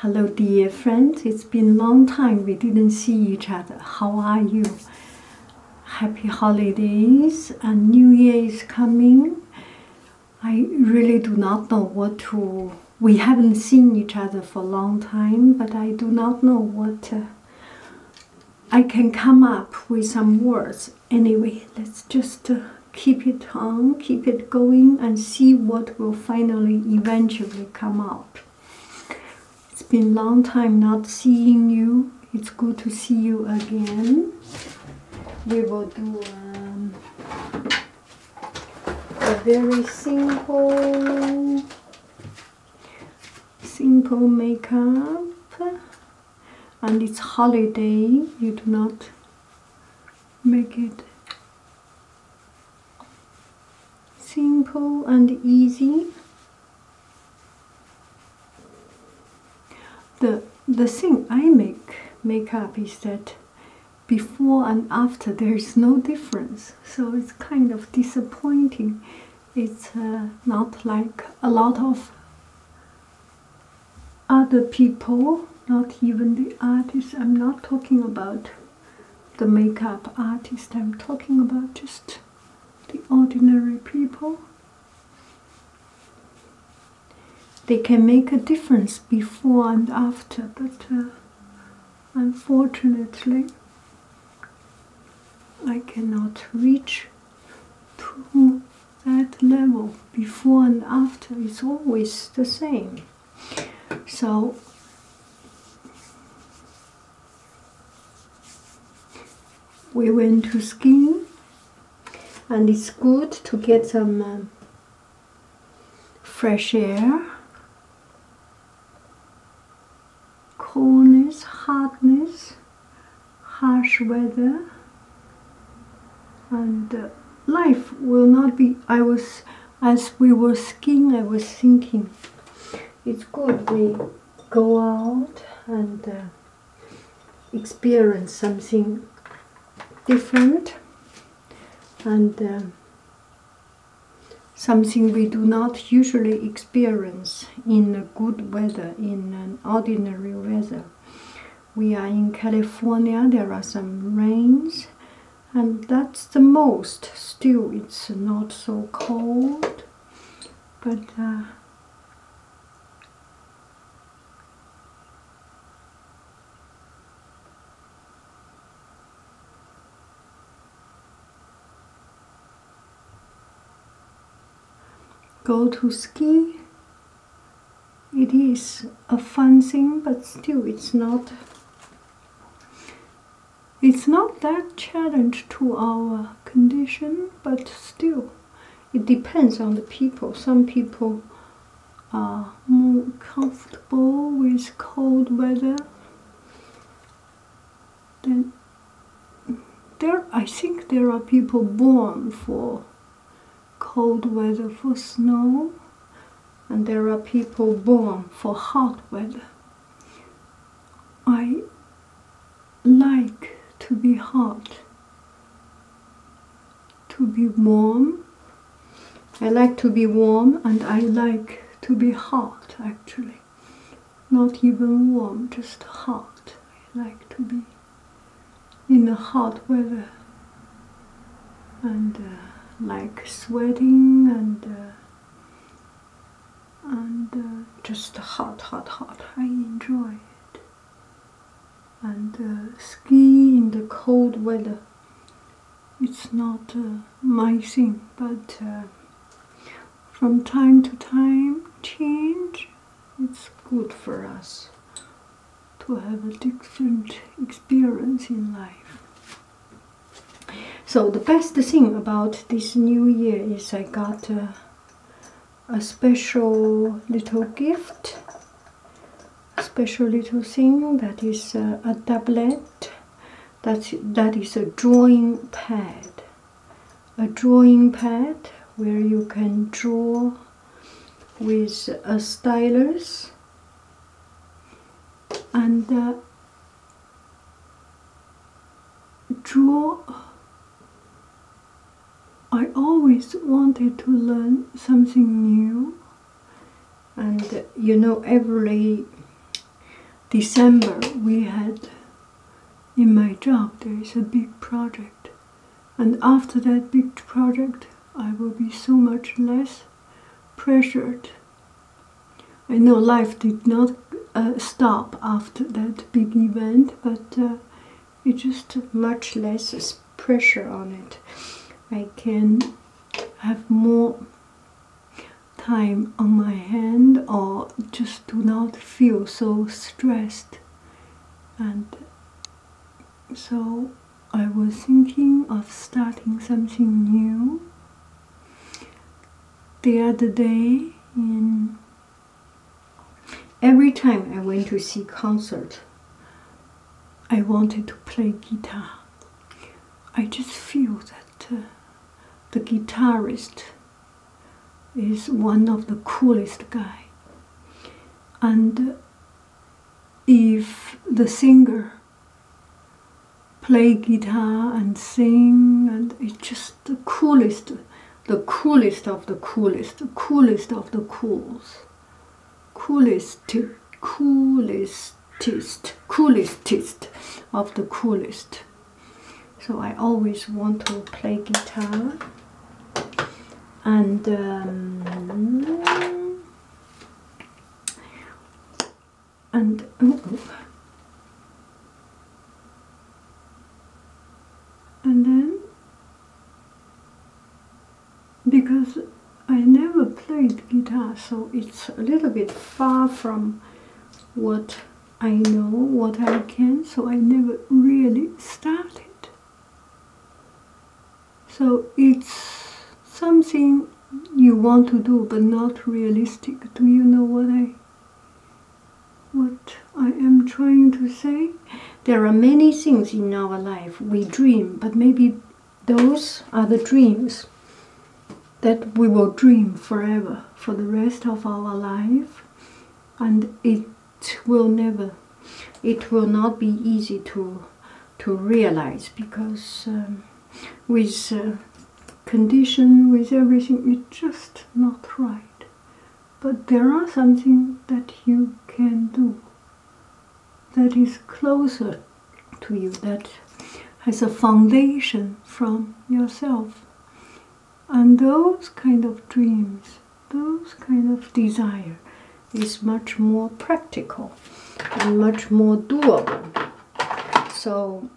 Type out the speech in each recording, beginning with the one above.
Hello dear friends, it's been a long time we didn't see each other. How are you? Happy holidays and New Year is coming. I really do not know what to... We haven't seen each other for a long time, but I do not know what... I can come up with some words. Anyway, let's just keep it on, keep it going and see what will finally eventually come out. It's been a long time not seeing you. It's good to see you again. We will do a very simple makeup. And it's holiday. You do not make it simple and easy. The thing I make up is that before and after there is no difference, so it's kind of disappointing. It's not like a lot of other people, not even the artists. I'm not talking about the makeup artist, I'm talking about just the ordinary people. They can make a difference before and after, but unfortunately I cannot reach to that level. Before and after is always the same. So we went to skiing, and it's good to get some fresh air. Coolness, hardness, harsh weather, and life will not be... As we were skiing, I was thinking, it's good we go out and experience something different and something we do not usually experience in a good weather, in an ordinary weather. We are in California, there are some rains, and that's the most. Still, it's not so cold, but go to ski, it is a fun thing, but still it's not that challenge to our condition, but still it depends on the people. Some people are more comfortable with cold weather. Then I think there are people born for cold weather, for snow, and there are people born for hot weather. I like to be hot, to be warm. I like to be warm and I like to be hot, actually. Not even warm, just hot. I like to be in the hot weather and like sweating and just hot. I enjoy it. And ski in the cold weather, it's not my thing, but from time to time change, it's good for us to have a different experience in life. So the best thing about this new year is I got a special little gift, a special little thing that is a tablet, that is a drawing pad. A drawing pad where you can draw with a stylus, and draw. I always wanted to learn something new, and you know, every December, we had, in my job, there is a big project. And after that big project, I will be so much less pressured. I know life did not stop after that big event, but it's just much less pressure on it. I can have more time on my hand, or just do not feel so stressed. And so I was thinking of starting something new. The other day, every time I went to see concert, I wanted to play guitar. I just feel that the guitarist is one of the coolest guy. And if the singer play guitar and sing, and it's just the coolest of the coolest, the coolest of the cools. Coolest of the coolest. So I always want to play guitar, and then because I never played guitar, so it's a little bit far from what I know, what I can, so I never really started. So it's something you want to do, but not realistic. Do you know what I am trying to say? There are many things in our life we dream, but maybe those are the dreams that we will dream forever, for the rest of our life, and it will not be easy to realize, because with condition, with everything, it's just not right. But there are something that you can do that is closer to you, that has a foundation from yourself. And those kind of dreams, those kind of desire is much more practical and much more doable. So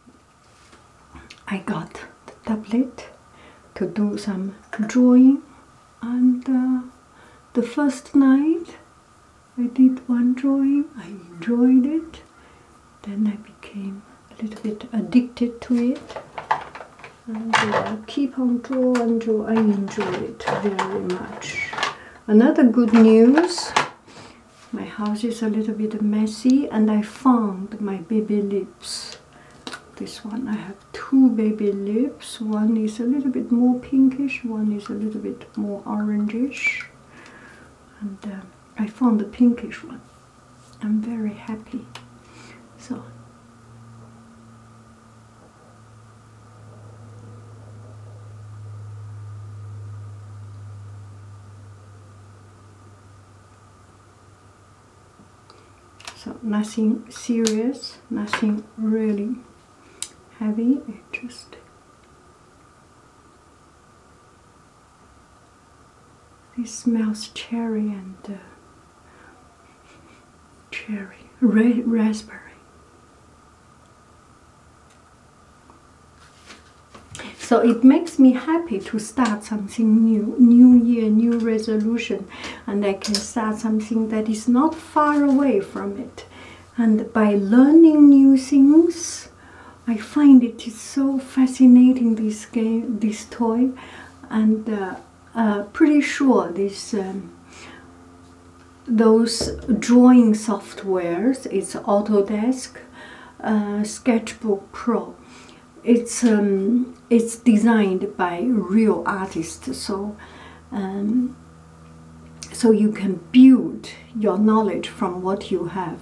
I got the tablet to do some drawing, and the first night I did one drawing, I enjoyed it, then I became a little bit addicted to it. And keep on drawing and draw. I enjoy it very much. Another good news, my house is a little bit messy, and I found my baby lips. This one, I have two baby lips. One is a little bit more pinkish, one is a little bit more orangish. And I found the pinkish one. I'm very happy. So. So nothing serious, nothing really heavy, it just this smells cherry and raspberry. So it makes me happy to start something new, new year, new resolution, and I can start something that is not far away from it. And by learning new things, I find it is so fascinating, this game, this toy, and pretty sure this those drawing softwares, it's Autodesk Sketchbook Pro. It's designed by real artists, so so you can build your knowledge from what you have.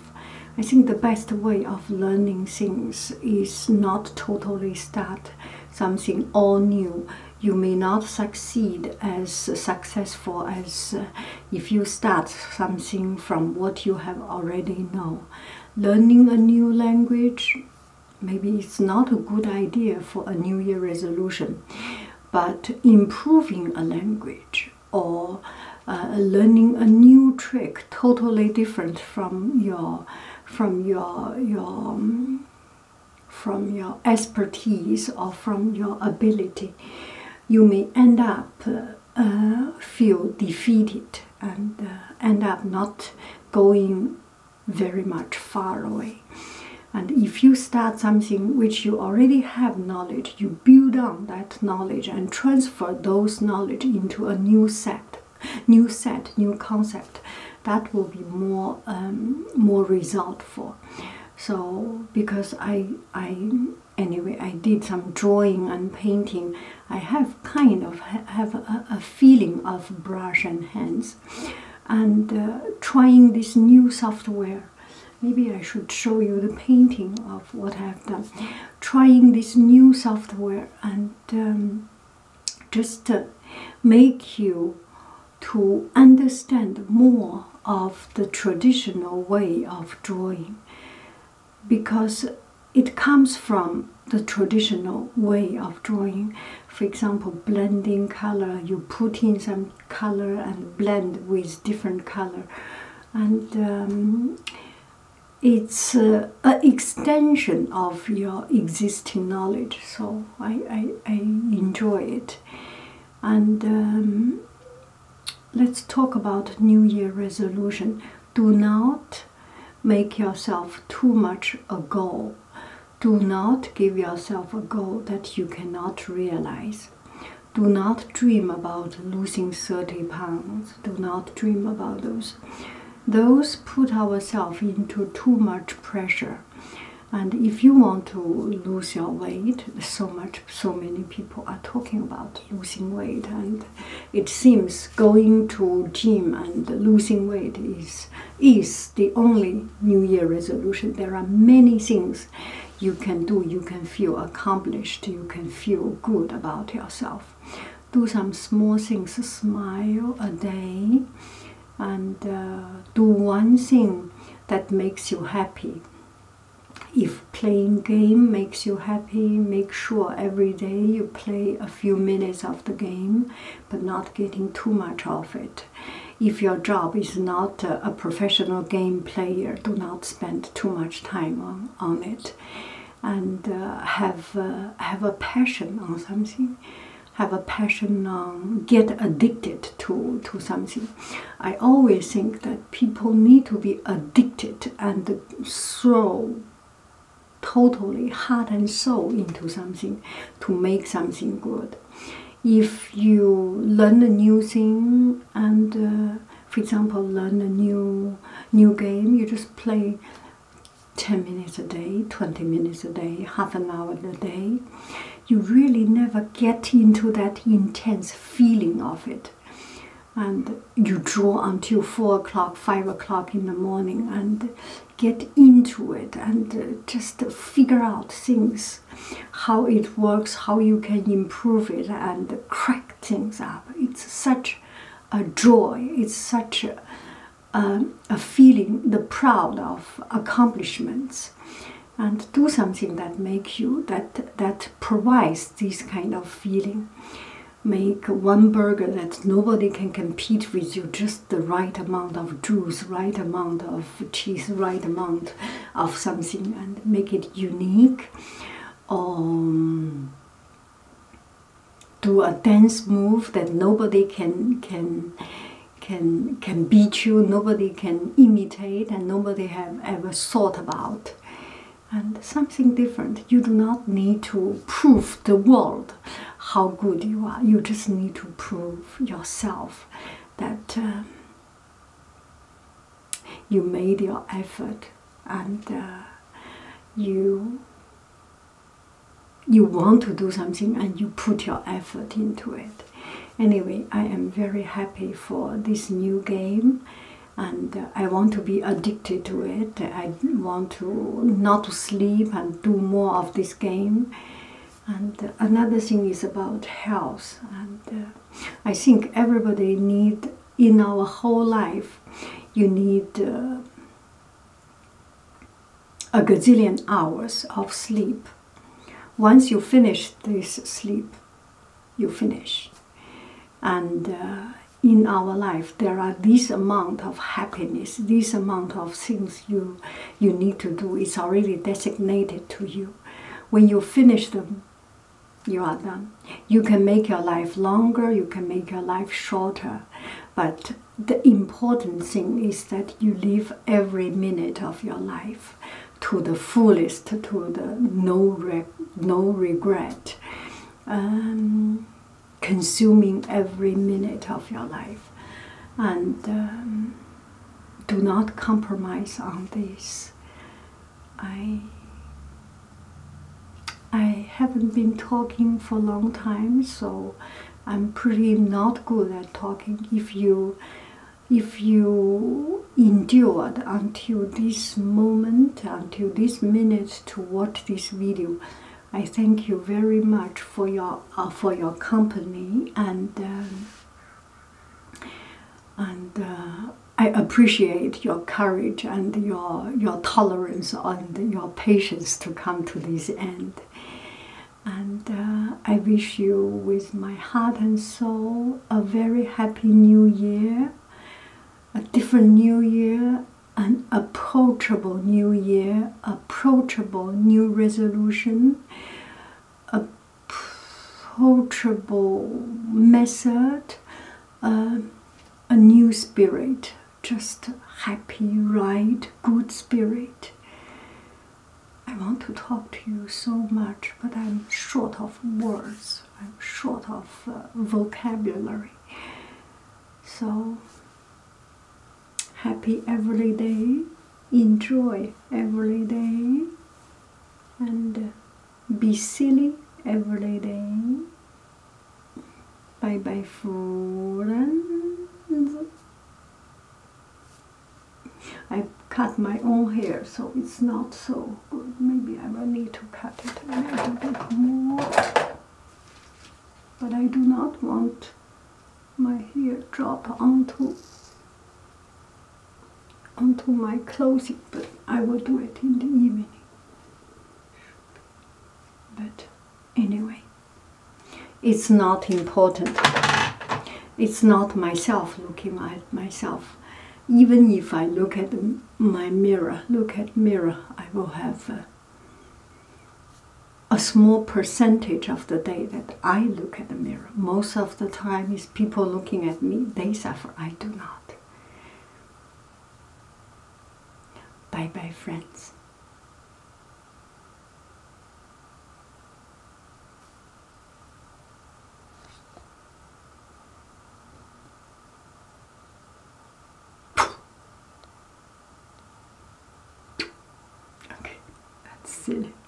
I think the best way of learning things is not totally start something all new. you may not succeed as successful as if you start something from what you have already know. Learning a new language, maybe it's not a good idea for a New Year resolution, but improving a language or learning a new trick totally different from your expertise or from your ability, you may end up feel defeated and end up not going very much far away. And if you start something which you already have knowledge, you build on that knowledge and transfer those knowledge into a new concept, that will be more resultful. So because I did some drawing and painting, I have kind of a feeling of brush and hands, and trying this new software. Maybe I should show you the painting of what I've done. Trying this new software and just make you to understand more of the traditional way of drawing, because it comes from the traditional way of drawing. For example, blending color, you put in some color and blend with different color, and it's an extension of your existing knowledge, so I enjoy it. And let's talk about New Year resolution. Do not make yourself too much a goal. Do not give yourself a goal that you cannot realize. Do not dream about losing 30 pounds. Do not dream about those. Those put ourselves into too much pressure. And if you want to lose your weight, so many people are talking about losing weight, and it seems going to gym and losing weight is the only New Year resolution. There are many things you can do. You can feel accomplished, you can feel good about yourself. Do some small things, smile a day, and do one thing that makes you happy. If playing game makes you happy, make sure every day you play a few minutes of the game, but not getting too much of it. If your job is not a professional game player, do not spend too much time on it. And have a passion on something. Have a passion on, get addicted to something. I always think that people need to be addicted and throw totally heart and soul into something to make something good. If you learn a new thing and, for example, learn a new game, you just play 10 minutes a day, 20 minutes a day, half an hour a day, you really never get into that intense feeling of it. And you draw until 4 o'clock, 5 o'clock in the morning and get into it and just figure out things, how it works, how you can improve it and crack things up. It's such a joy, it's such a feeling, the proud of accomplishments. And do something that makes you, that provides this kind of feeling. Make one burger that nobody can compete with you, just the right amount of juice, right amount of cheese, right amount of something, and make it unique. Do a dance move that nobody can beat you, nobody can imitate, and nobody have ever thought about. And something different. You do not need to prove the world how good you are. You just need to prove yourself that you made your effort and you want to do something and you put your effort into it. Anyway, I am very happy for this new game. And I want to be addicted to it. I want to not sleep and do more of this game. And another thing is about health. And I think everybody need, in our whole life, you need a gazillion hours of sleep. Once you finish this sleep, you finish. And in our life, there are this amount of happiness, this amount of things you need to do. It's already designated to you. When you finish them, you are done. You can make your life longer, you can make your life shorter, but the important thing is that you live every minute of your life to the fullest, to the no regret, consuming every minute of your life, and do not compromise on this. I haven't been talking for a long time, so I'm pretty not good at talking. If you endured until this moment, until this minute to watch this video, I thank you very much for your company, and I appreciate your courage and your tolerance and your patience to come to this end. And I wish you with my heart and soul a very happy new year, a different new year, an approachable new year, approachable new resolution, approachable method, a new spirit, just happy, right, good spirit. I want to talk to you so much, but I'm short of words, I'm short of vocabulary. So, happy every day, enjoy every day, and be silly every day. Bye bye, friends. I cut my own hair, so it's not so good. Maybe I will need to cut it a little bit more. But I do not want my hair drop onto my clothing, but I will do it in the evening. But anyway, it's not important. It's not myself looking at myself. Even if I look at my mirror, I will have a small percentage of the day that I look at the mirror. Most of the time is people looking at me, they suffer, I do not. Bye-bye, friends. Okay, that's silly.